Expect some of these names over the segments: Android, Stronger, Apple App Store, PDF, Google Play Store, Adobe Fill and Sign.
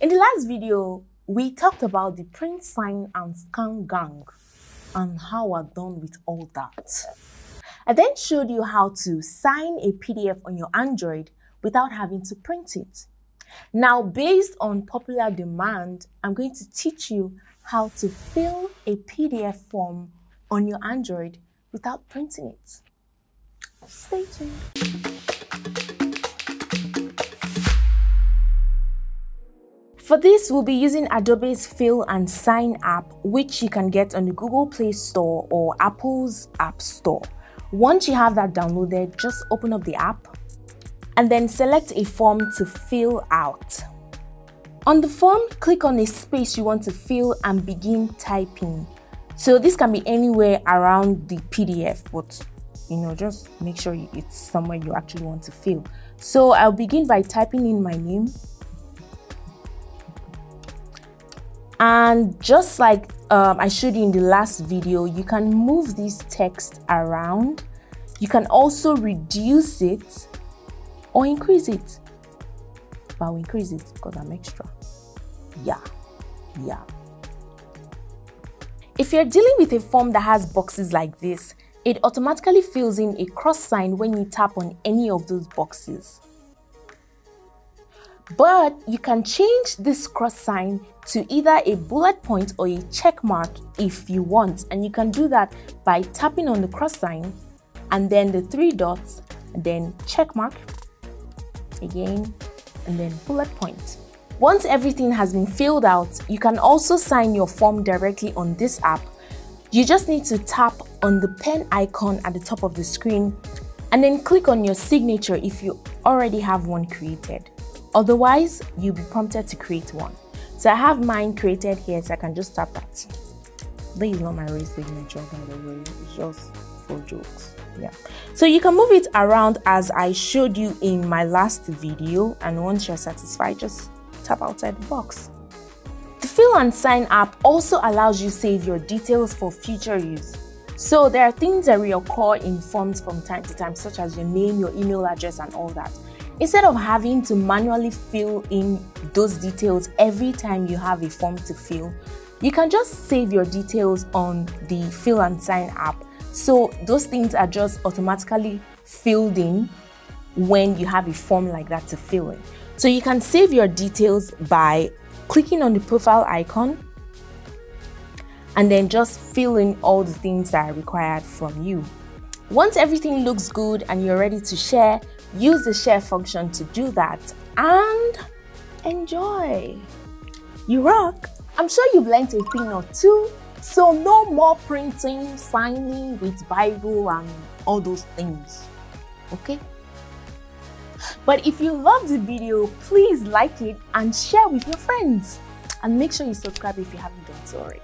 In the last video, we talked about the print, sign, and scan gang and how we're done with all that. I then showed you how to sign a PDF on your Android without having to print it. Now, based on popular demand, I'm going to teach you how to fill a PDF form on your Android without printing it. Stay tuned. For this, we'll be using Adobe's Fill and Sign app, which you can get on the Google Play Store or Apple's App Store. Once you have that downloaded, just open up the app and then select a form to fill out. On the form, click on the space you want to fill and begin typing. So this can be anywhere around the PDF, but just make sure it's somewhere you actually want to fill. So I'll begin by typing in my name. And just like I showed you in the last video, you can move this text around. You can also reduce it or increase it. But I'll increase it because I'm extra. Yeah. If you're dealing with a form that has boxes like this, it automatically fills in a cross sign when you tap on any of those boxes. But you can change this cross sign to either a bullet point or a check mark if you want, and you can do that by tapping on the cross sign and then the three dots, and then check mark again, and then bullet point. Once everything has been filled out, you can also sign your form directly on this app. You just need to tap on the pen icon at the top of the screen and then click on your signature if you already have one created. Otherwise, you'll be prompted to create one. So I have mine created here, so I can just tap that. This is not my real signature, by the way, it's just for jokes. Yeah. So you can move it around as I showed you in my last video, and once you're satisfied, just tap outside the box. The Fill and Sign app also allows you to save your details for future use. So there are things that reoccur in forms from time to time, such as your name, your email address, and all that. Instead of having to manually fill in those details every time you have a form to fill, you can just save your details on the Fill and Sign app. So those things are just automatically filled in when you have a form like that to fill in. So you can save your details by clicking on the profile icon and then just fill in all the things that are required from you. Once everything looks good and you're ready to share, use the share function to do that and enjoy. You rock! I'm sure you've learned a thing or two, so no more printing, signing with Bible and all those things, okay? But if you loved the video, please like it and share with your friends. And make sure you subscribe if you haven't done so already.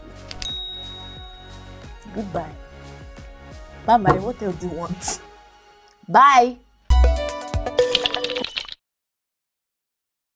Goodbye. Bye-bye, what else do you want? Bye!